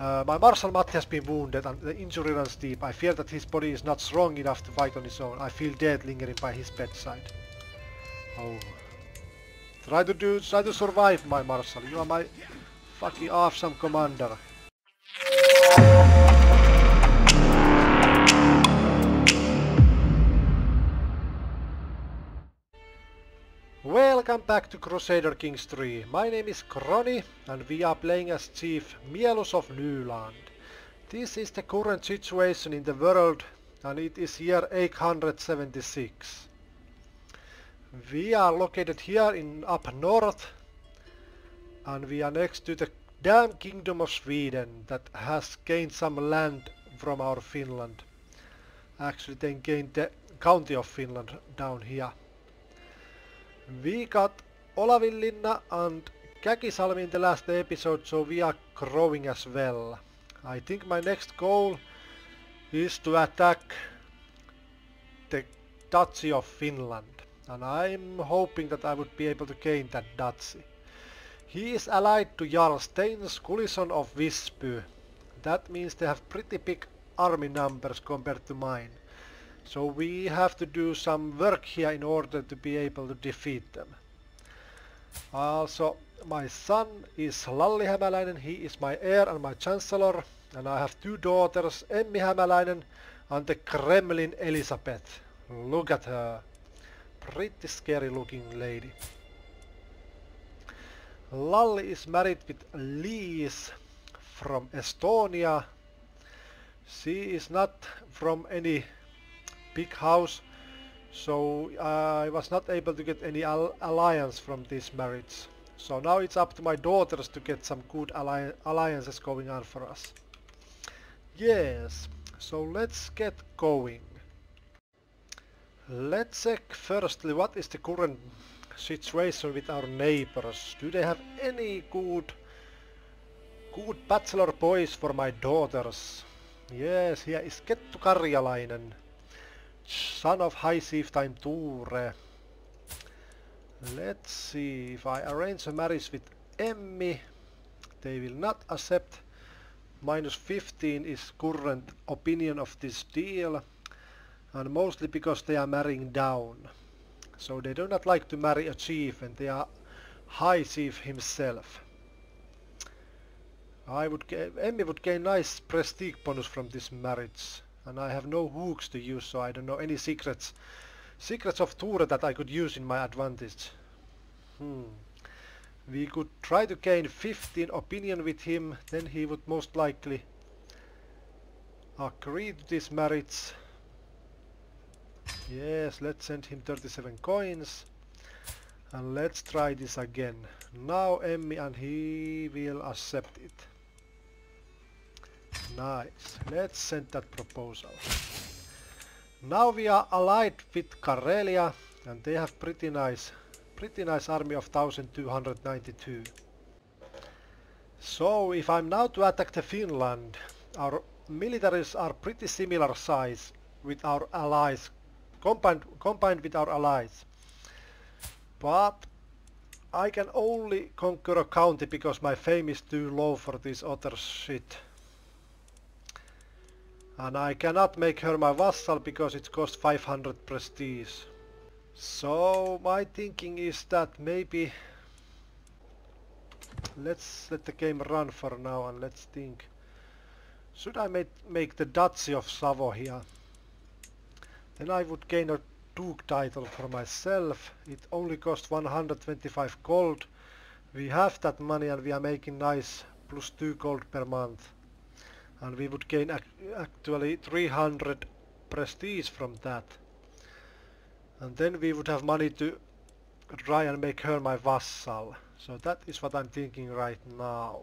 My Marshal Matti has been wounded and the injury runs deep. I fear that his body is not strong enough to fight on his own. I feel dead lingering by his bedside. Oh. Try to survive, my Marshal. You are my fucking awesome commander. Welcome back to Crusader Kings 3. My name is Kroni and we are playing as Chief Mielus of Nyland. This is the current situation in the world and it is year 876. We are located here in up north and we are next to the damn Kingdom of Sweden that has gained some land from our Finland. Actually they gained the county of Finland down here. We got Olavilinna and Käkisalmi in the last episode, so we are growing as well. I think my next goal is to attack the Duchy of Finland. And I'm hoping that I would be able to gain that Duchy. He is allied to Jarlstein's Kulison of Vispy. That means they have pretty big army numbers compared to mine. So we have to do some work here in order to be able to defeat them. Also, my son is Lalli Hamalainen, he is my heir and my chancellor, and I have two daughters, Emmi Hamalainen and the Kremlin Elisabeth. Look at her. Pretty scary looking lady. Lalli is married with Lise from Estonia. She is not from any big house, so I was not able to get any alliance from this marriage. So now it's up to my daughters to get some good alliances going on for us. Yes, so let's get going. Let's check firstly what is the current situation with our neighbors. Do they have any good bachelor boys for my daughters? Yes, here is Kettu Kettukarjalainen, son of High Chieftain Ture. Let's see, if I arrange a marriage with Emmi, they will not accept. -15 is current opinion of this deal, and mostly because they are marrying down. So they do not like to marry a chief and they are High Chief himself. Emmi would gain nice prestige bonus from this marriage. And I have no hooks to use, so I don't know any secrets of Tura that I could use in my advantage. We could try to gain 15 opinion with him, then he would most likely agree to this marriage. Yes, let's send him 37 coins and let's try this again. Now Emmi and he will accept it. Nice. Let's send that proposal. Now we are allied with Karelia and they have pretty nice army of 1292. So if I'm now to attack the Finland, our militaries are pretty similar size with our allies, combined with our allies. But I can only conquer a county because my fame is too low for this other shit. And I cannot make her my vassal because it costs 500 prestige. So my thinking is that maybe let's let the game run for now and let's think. Should I make the Duchy of Savo here? Then I would gain a Duke title for myself. It only costs 125 gold. We have that money and we are making nice +2 gold per month. And we would gain actually 300 prestige from that. And then we would have money to try and make her my vassal. So that is what I'm thinking right now.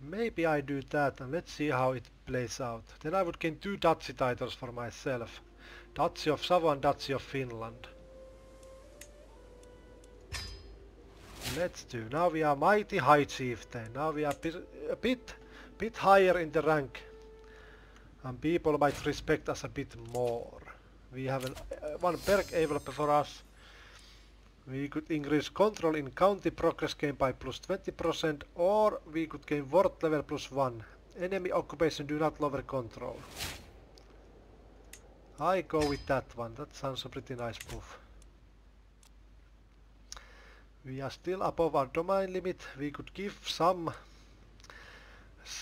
Maybe I do that and let's see how it plays out. Then I would gain two Duchy titles for myself. Duchy of Savo and Duchy of Finland. Let's do. Now we are mighty High Chieftain. Now we are a bit higher in the rank. And people might respect us a bit more. We have one perk available for us. We could increase control in county progress gain by plus 20% or we could gain ward level plus 1. Enemy occupation do not lower control. I go with that one, that sounds a pretty nice move. We are still above our domain limit. We could give some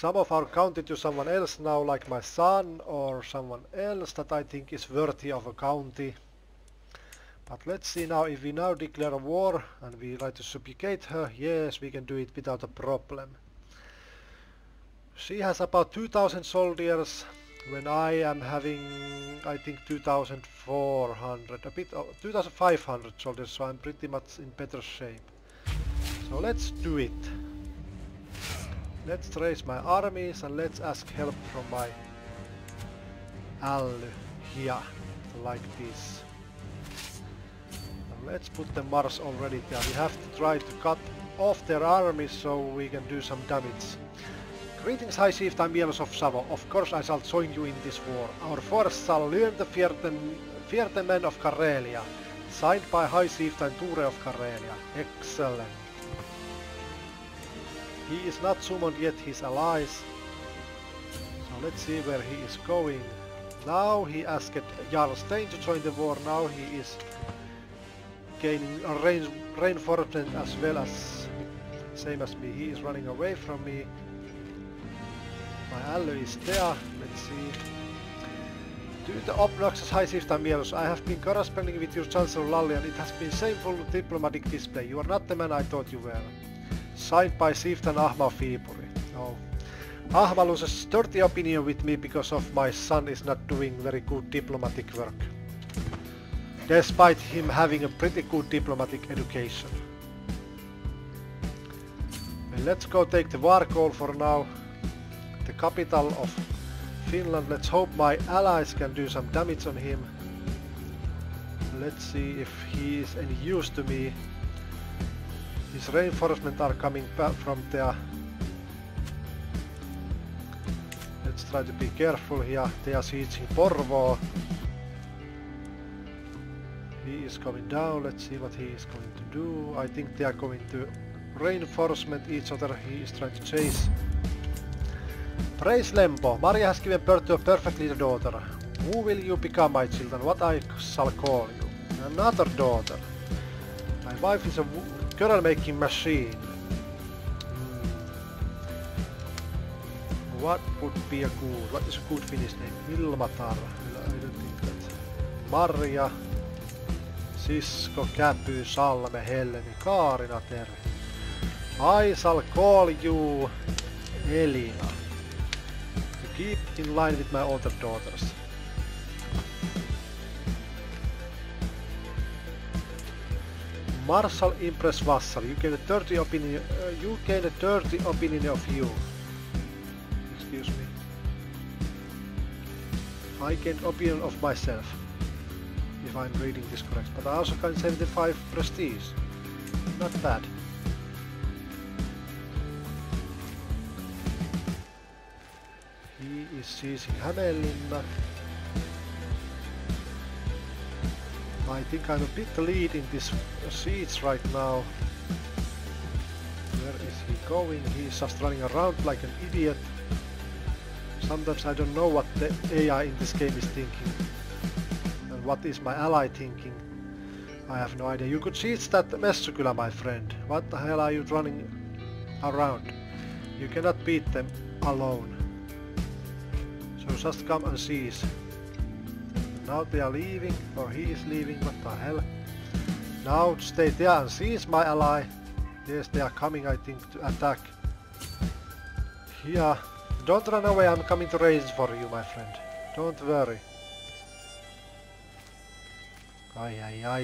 of our county to someone else now, like my son or someone else that I think is worthy of a county. But let's see now, if we now declare a war and we like to subjugate her, yes, we can do it without a problem. She has about 2,000 soldiers when I am having, I think, 2,400, a bit, 2,500 soldiers, so I'm pretty much in better shape. So let's do it. Let's raise my armies and let's ask help from my ally here, like this. Let's put the Mars already there. We have to try to cut off their armies so we can do some damage. Greetings, High Chieftain Mielus of Savo. Of course I shall join you in this war. Our force shall learn the Fierten Men of Karelia. Signed by High Chieftain Ture of Karelia. Excellent. He is not summoned yet, his allies. So let's see where he is going. Now he asked Jarlstein to join the war. Now he is gaining reinforcement as well as same as me. He is running away from me. My ally is there. Let's see. Due to obnoxious High Chieftain Mielus, I have been corresponding with your Chancellor Lalli and it has been shameful diplomatic display. You are not the man I thought you were. Signed by Chieftain Ahma Viipuri. Oh. Ahma loses sturdy opinion with me because of my son is not doing very good diplomatic work. Despite him having a pretty good diplomatic education. Well, let's go take the war goal for now. The capital of Finland. Let's hope my allies can do some damage on him. Let's see if he is any use to me. His reinforcements are coming back from there. Let's try to be careful here. They are sieging Porvoo. He is coming down, let's see what he is going to do. I think they are going to reinforcement each other. He is trying to chase. Praise Lempo. Maria has given birth to a perfect little daughter. Who will you become, my children? What I shall call you? Another daughter. My wife is a girl making machine. What would be a good? What is a good Finnish name? Ilmatar. I don't think that's Maria. Sisko, Käpy, Salme, Helleni, Kaarina, terve. I shall call you Elina. To keep in line with my older daughters. Marshal impress Vassal. You gain a dirty opinion. Of you. Excuse me. I gained opinion of myself. If I'm reading this correct, but I also got 75 prestige. Not bad. He is seizing Hämeenlinna. I think I'm a bit lead in this siege right now. Where is he going? He is just running around like an idiot. Sometimes I don't know what the AI in this game is thinking. What is my ally thinking? I have no idea. You could see it's that Messukylä, my friend. What the hell are you running around? You cannot beat them alone. So just come and seize. Now they are leaving, or he is leaving, what the hell? Now stay there and seize my ally. Yes, they are coming, I think, to attack. Here. Don't run away, I'm coming to raise for you, my friend. Don't worry.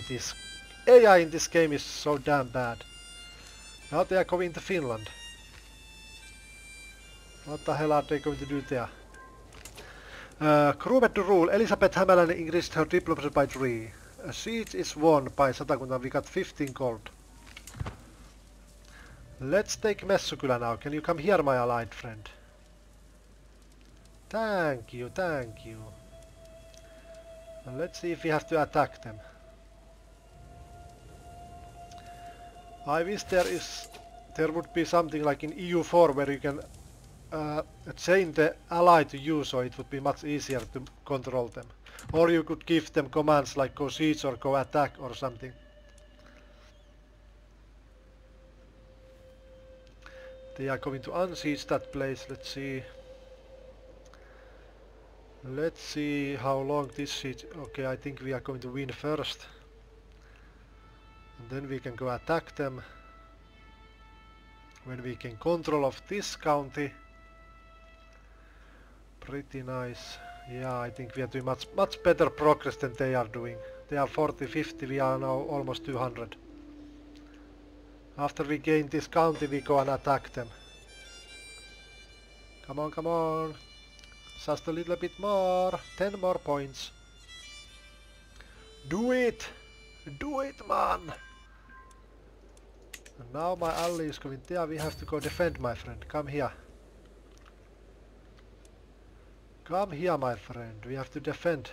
This AI in this game is so damn bad. Now they are going to Finland. What the hell are they going to do there? Crewed to rule. Elisabeth Hamalainen increased her diplomacy by 3. A siege is won by Satakunta. We got 15 gold. Let's take Messukylä now. Can you come here, my allied friend? Thank you, thank you. And let's see if we have to attack them. I wish there would be something like in EU4 where you can train the ally to you, so it would be much easier to control them. Or you could give them commands like go siege or go attack or something. They are going to unsiege that place. Let's see. Let's see how long this siege... Okay, I think we are going to win first. And then we can go attack them. When we gain control of this county. Pretty nice. Yeah, I think we are doing much better progress than they are doing. They are 40, 50, we are now almost 200. After we gain this county, we go and attack them. Come on, come on. Just a little bit more. 10 more points. Do it! Do it, man! And now my ally is coming there. We have to go defend, my friend. Come here. Come here, my friend. We have to defend.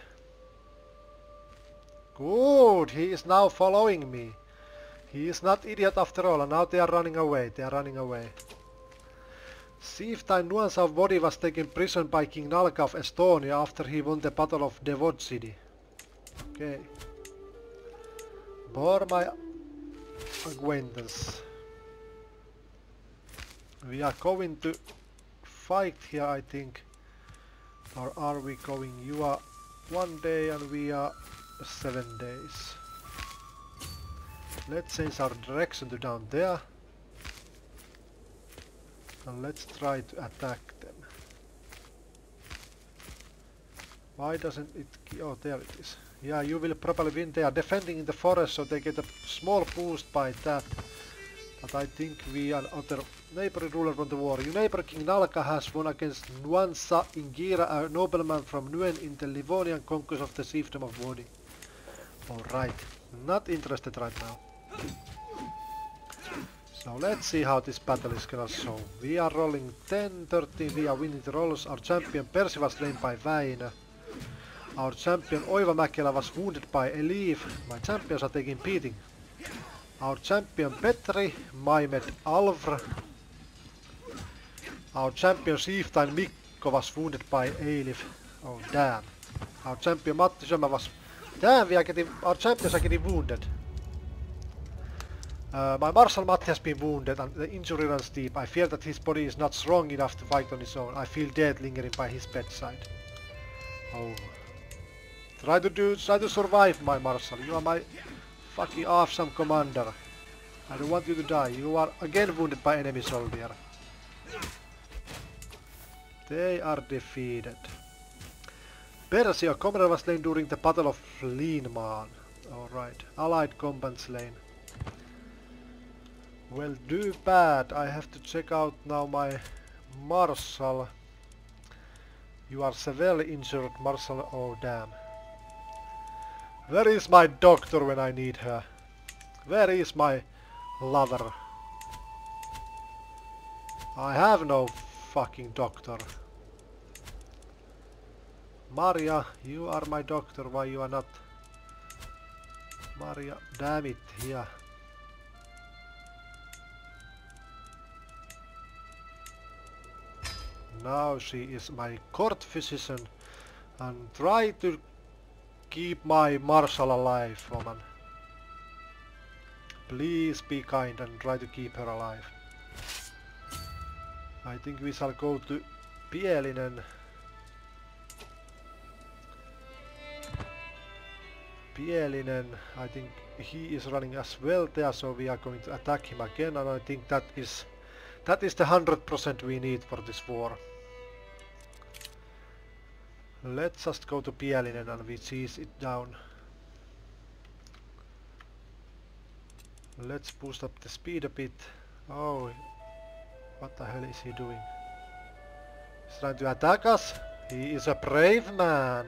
Good! He is now following me. He is not idiot after all, and now they are running away, they are running away. Chieftain Nuansau's body was taken prisoner by King Nalka of Estonia after he won the Battle of Devotsidi. Okay. More my acquaintance. We are going to fight here, I think. Or are we going? You are 1 day and we are 7 days. Let's change our direction to down there. And let's try to attack them. Why doesn't it... Oh, there it is. Yeah, you will probably win. They are defending in the forest, so they get a small boost by that. But I think we and other neighboring ruler won the war. Your neighbor King Nalka has won against Nuansa Ingira, a nobleman from Nuen in the Livonian conquest of the Chiefdom of Wodi. Alright. Not interested right now. So let's see how this battle is gonna show. We are rolling 10, 13, we are winning the rolls. Our champion Percy was slain by Väinö. Our champion Oiva Mäkelä was wounded by Elif. My champions are taking beating. Our champion Petri, Maimed Alvr. Our champion Chieftain Mikko was wounded by Elif. Oh damn. Our champion Matti Sömä was... Damn, we are getting... Our champions are getting wounded. My Marshal Matti has been wounded and the injury runs deep. I fear that his body is not strong enough to fight on his own. I feel dead lingering by his bedside. Oh. Try to survive, my Marshal. You are my fucking awesome commander. I don't want you to die. You are again wounded by enemy soldier. They are defeated. Percy, your comrade was slain during the Battle of Liinmaan. Alright. Allied combat slain. Well, do bad. I have to check out now my Marshal. You are severely injured, Marshal. Oh, damn. Where is my doctor when I need her? Where is my lover? I have no fucking doctor. Maria, you are my doctor, why you are not? Maria, damn it, yeah. Now she is my court physician and try to keep my Marshal alive, woman. Please be kind and try to keep her alive. I think we shall go to Pielinen. Pielinen, I think he is running as well there, so we are going to attack him again, and I think that is the 100% we need for this war. Let's just go to Pielinen and we seize it down. Let's boost up the speed a bit. Oh, what the hell is he doing? He's trying to attack us? He is a brave man.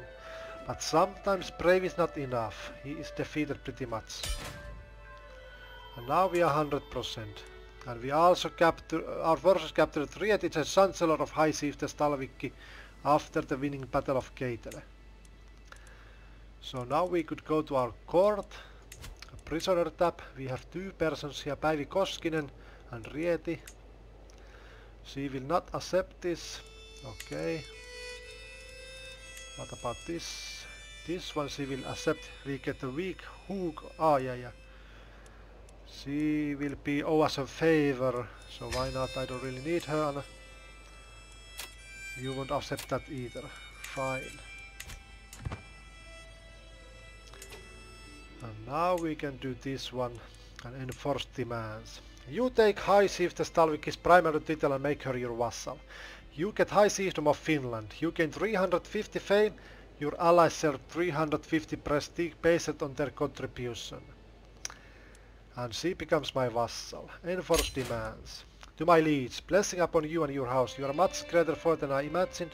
But sometimes brave is not enough. He is defeated pretty much. And now we are 100%. And we also capture... Our forces captured Rieti, the chancellor of High Chieftain Talvikki, after the winning battle of Keitele. So now we could go to our court. prisoner tab. We have two persons here, Päivi Koskinen and Rieti. She will not accept this. Okay. What about this? This one she will accept. We get a weak hook. Ah, yeah, yeah. She will be owe us a favor. So why not? I don't really need her. Anna. You won't accept that either. Fine. And now we can do this one and enforce demands. You take High Chieftain's Talvikki's primary title and make her your vassal. You get High Chiefdom of Finland. You gain 350 fame. Your allies earn 350 prestige based on their contribution. And she becomes my vassal. Enforce demands. To my liege, blessing upon you and your house. You are much greater foe than I imagined.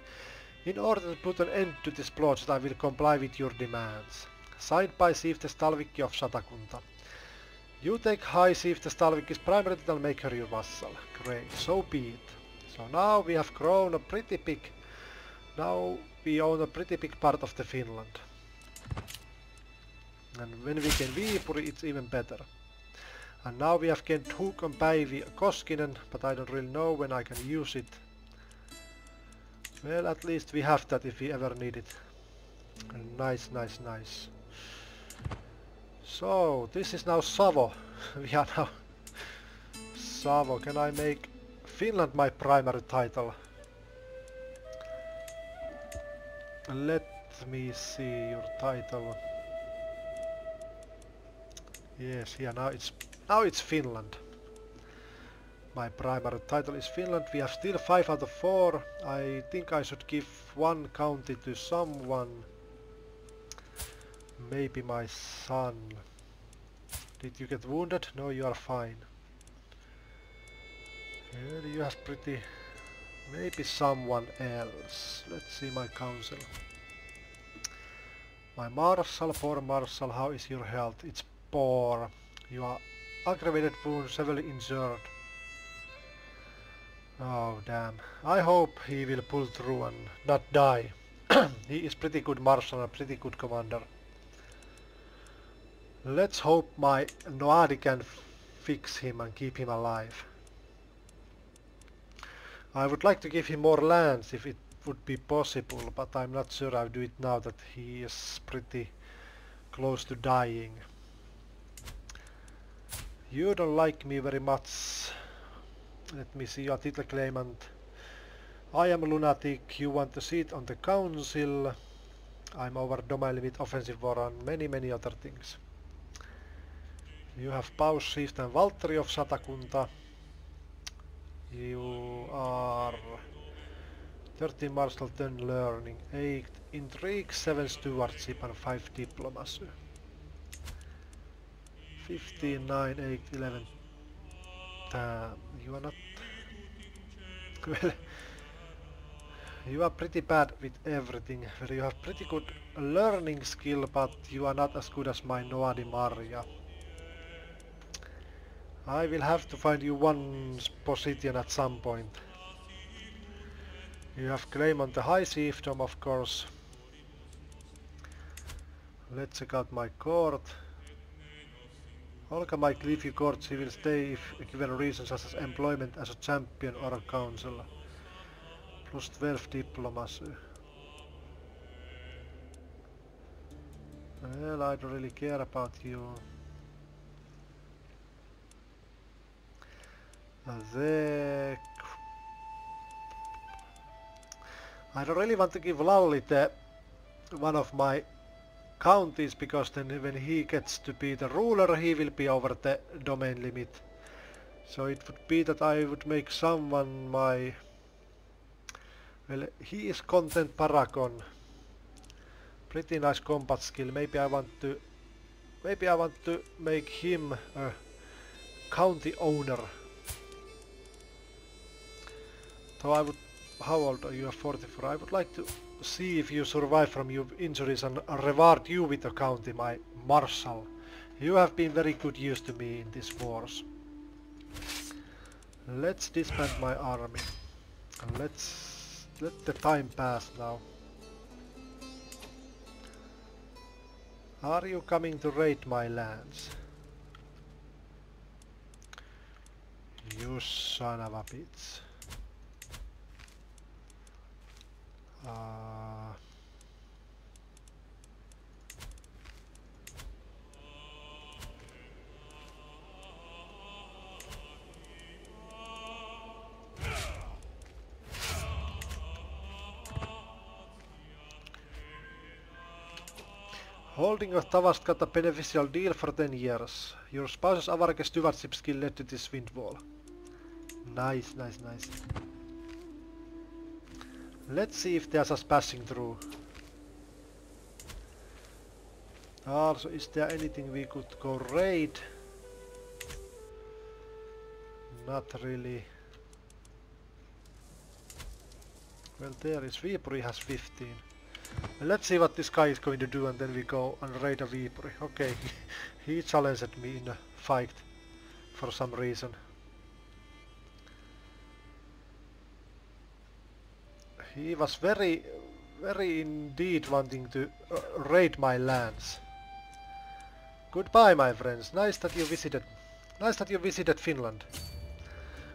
In order to put an end to this plot, I will comply with your demands. Signed by Chieftain Talvikki of Satakunta. You take High Chieftain Talvikki's primary title and make her your vassal. Great, so be it. So now we have grown a pretty big... Now we own a pretty big part of the Finland. And when we gain Viipuri, it's even better. And now we have gained Hook and Päivi Koskinen, but I don't really know when I can use it. Well, at least we have that if we ever need it. Nice, nice, nice. So, this is now Savo. We are now... Savo, can I make Finland my primary title? Let me see your title. Yes, yeah, now it's Finland. My primary title is Finland. We have still 5 out of 4. I think I should give one county to someone. Maybe my son. Did you get wounded? No, you are fine. Here you have pretty... Maybe someone else. Let's see my council. My marshal, poor marshal, how is your health? It's poor. You are aggravated wound, severely injured. Oh damn. I hope he will pull through and not die. He is pretty good marshal and pretty good commander. Let's hope my Noadi can fix him and keep him alive. I would like to give him more lands if it would be possible, but I'm not sure I'll do it now that he is pretty close to dying. You don't like me very much. Let me see your title claimant. I am a lunatic, you want a seat on the council. I'm over domain limit, offensive war and many other things. You have Paus, Chieftain Valtteri of Satakunta. You are 13 martial, 10 learning, 8 intrigue, 7 stewardship and 5 diplomacy. 15, 9, 8, 11. You are not... Well, you are pretty bad with everything. You have pretty good learning skill, but you are not as good as my Noadi Maria. I will have to find you one position at some point. You have claim on the High Chiefdom, of course. Let's check out my court. Olga might leave your court, she will stay if given reasons such as employment as a champion or a counselor. Plus 12 diplomacy. Well, I don't really care about you. I don't really want to give Lalli the one of my counties, because then when he gets to be the ruler he will be over the domain limit. So it would be that I would make someone my... Well, he is content paragon. Pretty nice combat skill. Maybe I want to make him a county owner. So I would... How old are you? 44. I would like to see if you survive from your injuries and reward you with a county, my marshal. You have been very good use to me in these wars. Let's disband my army. Let's... let the time pass now. Are you coming to raid my lands? You son of a bitch. Holding of Tavast got a beneficial deal for 10 years. Your spouse's Avarke stewardship skill led to this windfall. Nice, nice, nice. Let's see if there's us passing through. Also, is there anything we could go raid? Not really. Well, there is. Viipuri has 15. Let's see what this guy is going to do, and then we go and raid a Viipuri. Okay, he challenged me in a fight for some reason. He was very indeed wanting to raid my lands. Goodbye, my friends. Nice that you visited. Nice that you visited Finland.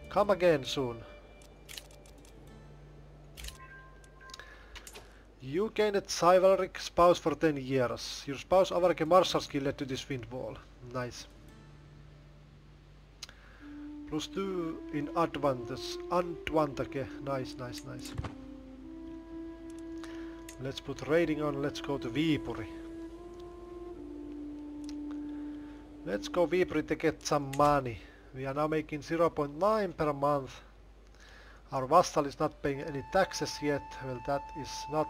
Come again soon. You gained a chivalric spouse for 10 years. Your spouse Avarke Marshal skill led to this wind wall. Nice. +2 in advantage. Antwantake. Nice, nice, nice. Let's put raiding on. Let's go to Viipuri. Let's go Viipuri to get some money. We are now making 0.9 per month. Our Vastal is not paying any taxes yet. Well, that is not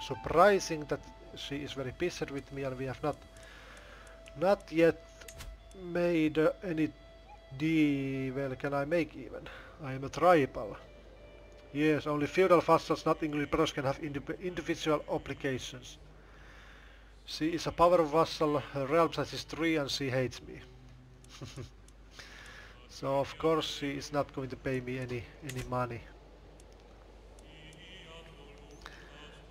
surprising that she is very pissed with me, and we have not yet made any deal. Well, can I make even? I am a tribal. Yes, only feudal vassals, not English brothers, can have individual obligations. She is a power vassal, her realm size is 3, and she hates me. So of course she is not going to pay me any money.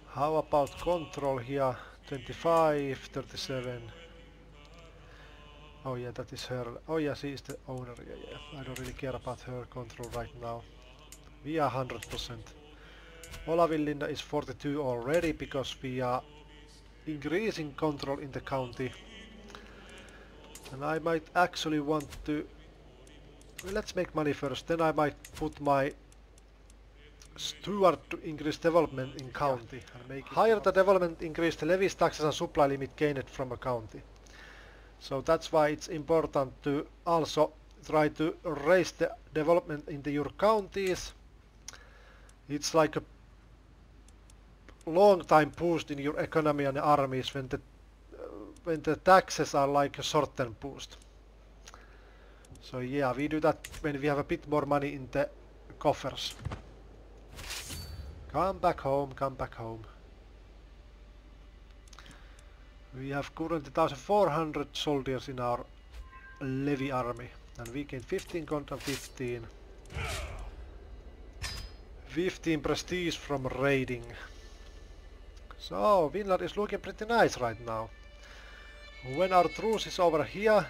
How about control here? 25, 37. Oh yeah, that is her. Oh yeah, she is the owner. Yeah. I don't really care about her control right now. We are 100%. Olavilinna is 42 already because we are increasing control in the county. And I might actually want to... Let's make money first, then I might put my steward to increase development in county. And make higher the development increase, the levies, taxes and supply limit gained from a county. So that's why it's important to also try to raise the development into your counties. It's like a long time boost in your economy and armies when the taxes are like a short-term boost. So yeah, we do that when we have a bit more money in the coffers. Come back home, come back home. We have currently 1,400 soldiers in our levy army. And we gain 15 contra 15. 15 prestige from raiding. So, Finland is looking pretty nice right now. When our truce is over here...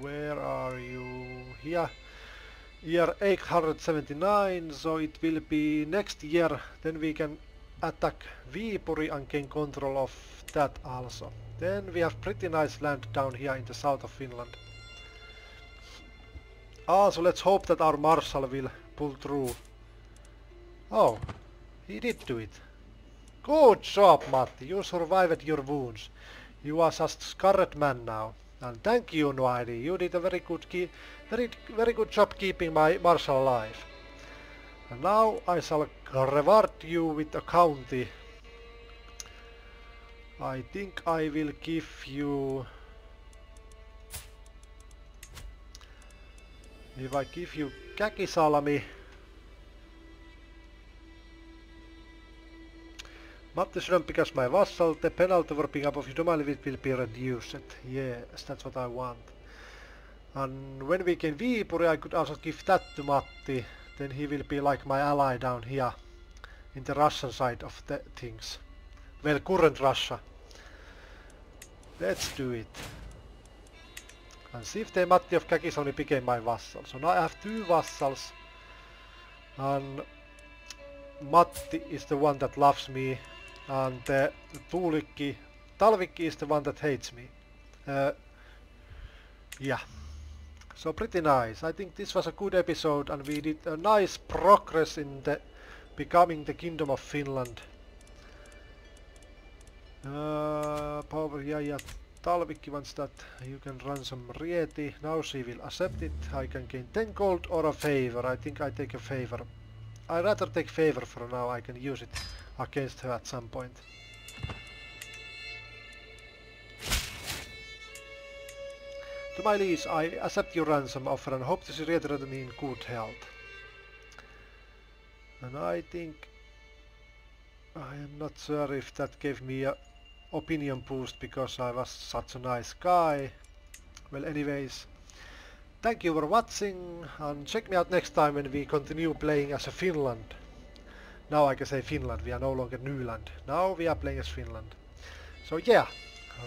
Where are you? Here, year 879, so it will be next year, then we can attack Viipuri and gain control of that also. Then we have pretty nice land down here in the south of Finland. Also let's hope that our Marshal will pull through. Oh, he did do it. Good job, Matti, you survived your wounds. You are just scarred man now. And thank you, Noidi. You did a very good job keeping my Marshal alive. And now I shall reward you with a county. I think I will give you... If I give you Käkisalmi... Matti shouldn't because my vassal, the penalty for being above his domain limit will be reduced. Yes, that's what I want. And when we gain Viipuri, I could also give that to Matti. Then he will be like my ally down here, in the Russian side of the things. Well, current Russia. Let's do it. And see if they Matti of Käkisalmi became my vassal. So now I have two vassals. And Matti is the one that loves me. And Talvikki is the one that hates me. Yeah. So pretty nice. I think this was a good episode and we did a nice progress in the becoming the Kingdom of Finland. Yeah. Talvikki wants that you can ransom Rieti. Now she will accept it. I can gain 10 gold or a favor. I think I take a favor. I rather take favor for now. I can use it against her at some point. To my liege, I accept your ransom offer and hope to see Rieti me in good health. And I think... I am not sure if that gave me a opinion boost because I was such a nice guy. Well, anyways, thank you for watching and check me out next time when we continue playing as a Finland. Now I can say Finland, we are no longer Nyland. Now we are playing as Finland. So yeah.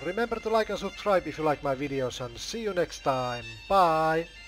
Remember to like and subscribe if you like my videos and see you next time. Bye!